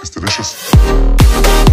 It's delicious.